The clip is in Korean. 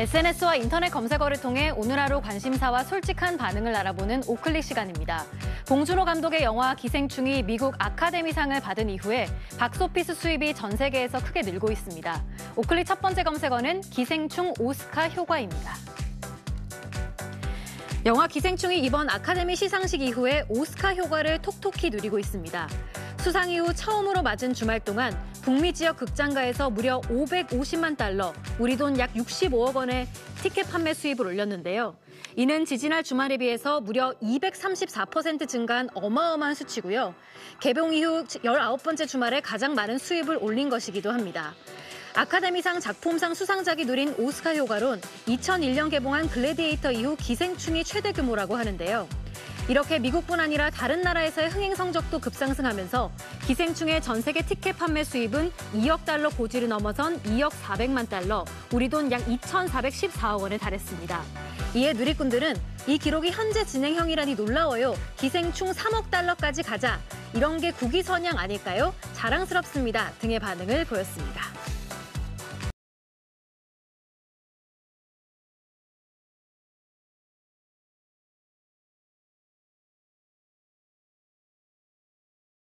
SNS와 인터넷 검색어를 통해 오늘 하루 관심사와 솔직한 반응을 알아보는 오클릭 시간입니다. 봉준호 감독의 영화 기생충이 미국 아카데미상을 받은 이후에 박스오피스 수입이 전 세계에서 크게 늘고 있습니다. 오클릭 첫 번째 검색어는 기생충 오스카 효과입니다. 영화 기생충이 이번 아카데미 시상식 이후에 오스카 효과를 톡톡히 누리고 있습니다. 수상 이후 처음으로 맞은 주말 동안 북미 지역 극장가에서 무려 550만 달러, 우리 돈 약 65억 원의 티켓 판매 수입을 올렸는데요. 이는 지지난 주말에 비해서 무려 234% 증가한 어마어마한 수치고요. 개봉 이후 19번째 주말에 가장 많은 수입을 올린 것이기도 합니다. 아카데미상 작품상 수상작이 누린 오스카 효과론, 2001년 개봉한 글래디에이터 이후 기생충이 최대 규모라고 하는데요. 이렇게 미국뿐 아니라 다른 나라에서의 흥행 성적도 급상승하면서 기생충의 전 세계 티켓 판매 수입은 2억 달러 고지를 넘어선 2억 400만 달러, 우리 돈 약 2,414억 원에 달했습니다. 이에 누리꾼들은 이 기록이 현재 진행형이라니 놀라워요. 기생충 3억 달러까지 가자. 이런 게 국위선양 아닐까요? 자랑스럽습니다. 등의 반응을 보였습니다.